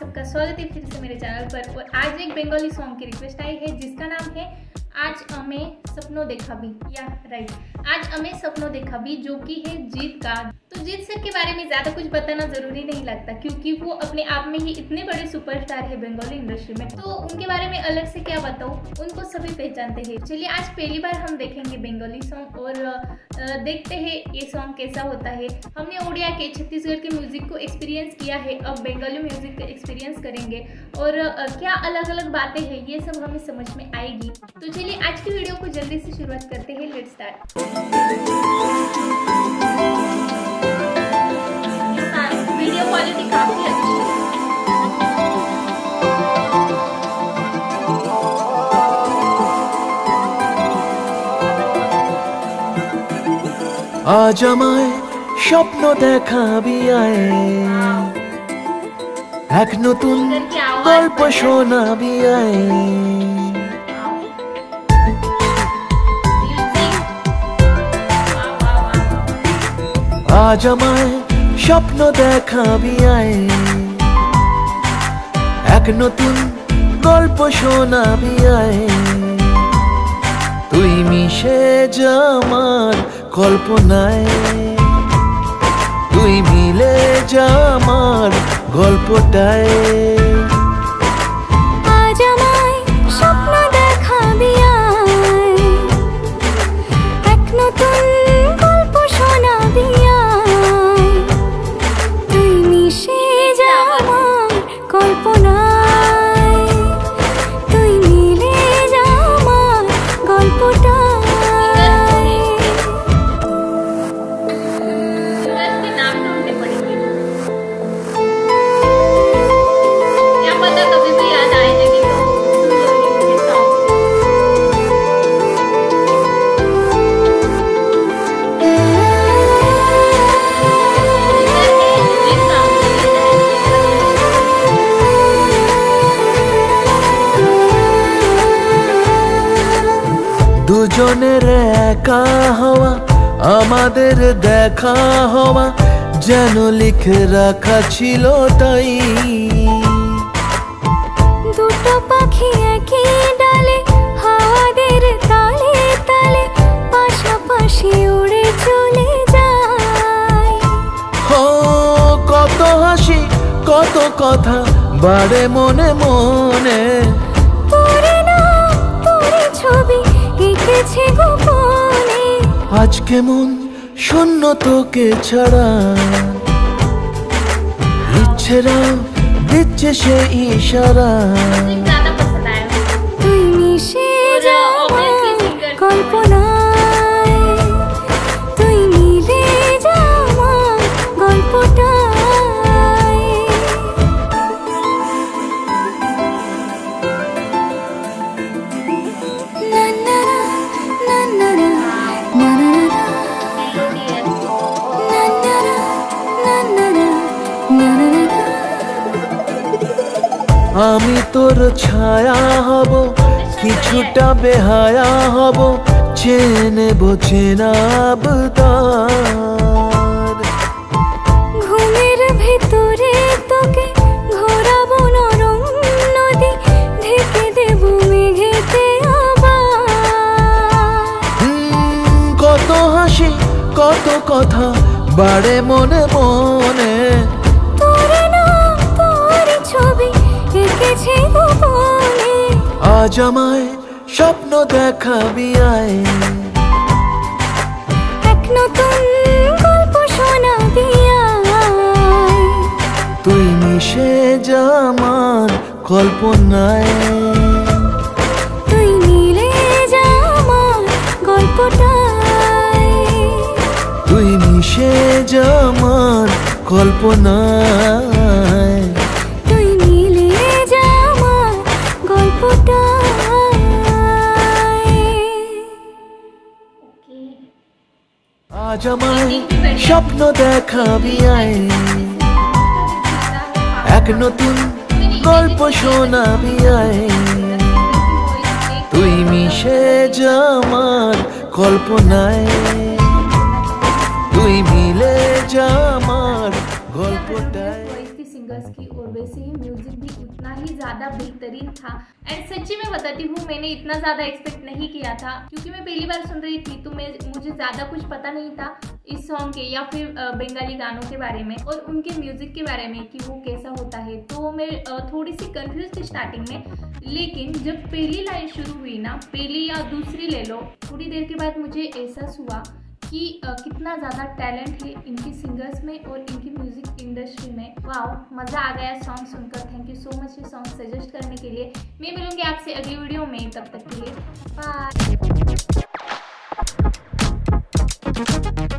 सबका स्वागत है फिर से मेरे चैनल पर। और आज एक बंगाली सॉन्ग की रिक्वेस्ट आई है जिसका नाम है आज अमें सपनों देखाबी। या राइट, आज अमें सपनों देखाबी, जो कि है जीत का। तो जीत सर के बारे में ज़्यादा कुछ बताना ज़रूरी नहीं लगता क्योंकि वो अपने आप में ही इतने बड़े सुपरस्टार है बंगाली इंडस्ट्री में, तो उनके बारे में अलग से क्या बताऊँ, उनको सभी पहचानते हैं। चलिए आज पहली बार हम देखेंगे बंगाली सॉन्ग और देखते हैं ये सॉन्ग कैसा होता है। हमने उड़िया के छत्तीसगढ़ के म्यूज़िक को एक्सपीरियंस किया है, अब बंगाली म्यूज़िक का एक्सपीरियंस करेंगे और क्या अलग अलग बातें हैं ये सब हमें समझ में आएगी। तो चलिए आज की वीडियो को जल्दी से शुरुआत करते हैं। Let's start. वीडियो क्वालिटी काफी अच्छी है। आज আমায় স্বপ্ন দেখাবি আয়, এক নতুন গল্প শোনাবি আয়। आज আমায় স্বপ্ন দেখাবি আয়, এক নতুন গল্প শোনাবি আয়। তুই মিশে যা আমার কল্পনায়, তুই মিলে যা আমার গল্পটায়। আজ আমায় স্বপ্ন দেখাবি আয়, এক নতুন গল্প শোনাবি আয়। তুই মিশে যা আমার কল্পনায়, তুই মিলে যা আমার গল্পটায়। দুজনের একা হওয়া, আমাদের দেখা হওয়া, যেন লিখে রাখা ছিল তাই। দুটো পাখি একই ডালে, হাওয়াদের তালে তালে, পাশাপাশি উড়ে চলে যায়। ও কত হাসি কত কথা বাড়ে মনে মনে, आज के मन शून्य तोके छाड़ा, इच्छारा दिच्छे से इशारा। तुई मिशे जा আমার কল্পনায়, তুই মিলে যা আমার গল্পটায়। आमी तोर छाया हब, किछुटा बेहाया हब, चेने बोचेना अबदार। घुमेर भेतरे तोके घोराबो नरम नदी, ढेके देबो मेघेते आबार। कत हासि कत कथा बाड़े मने मने, আজ আমায় স্বপ্ন দেখাবি আয়, এক নতুন গল্প শোনাবি আয়। তুই মিশে যা আমার কল্পনায়, তুই মিলে যা আমার গল্পটায়। তুই মিশে যা আমার কল্পনায়, তুই মিলে যা আমার গল্পটায়। आज আমায় স্বপ্ন দেখাবি আয়, এক নতুন গল্প শোনাবি আয়। তুই মিশে যা আমার কল্পনায়, তুই মিলে যা আমার গল্পটায়। और वैसे ही म्यूज़िक भी उतना ही ज़्यादा बेहतरीन था। एंड सच्ची में बताती हूँ, मैंने इतना ज़्यादा एक्सपेक्ट नहीं किया था क्योंकि मैं पहली बार सुन रही थी, तो मुझे ज़्यादा कुछ पता नहीं था इस सॉन्ग के या फिर बंगाली गानों के बारे में और उनके म्यूज़िक के बारे में कि वो कैसा होता है। तो मैं थोड़ी सी कंफ्यूज थी स्टार्टिंग में, लेकिन जब पहली लाइन शुरू हुई ना, पहली या दूसरी ले लो, थोड़ी देर के बाद मुझे एहसास हुआ कि कितना ज़्यादा टैलेंट है इनकी सिंगर्स में और इनकी म्यूज़िक इंडस्ट्री में। वाओ, मज़ा आ गया सॉन्ग सुनकर। थैंक यू सो मच ये सॉन्ग सजेस्ट करने के लिए। मैं मिलूँगी आपसे अगली वीडियो में, तब तक के लिए बाय।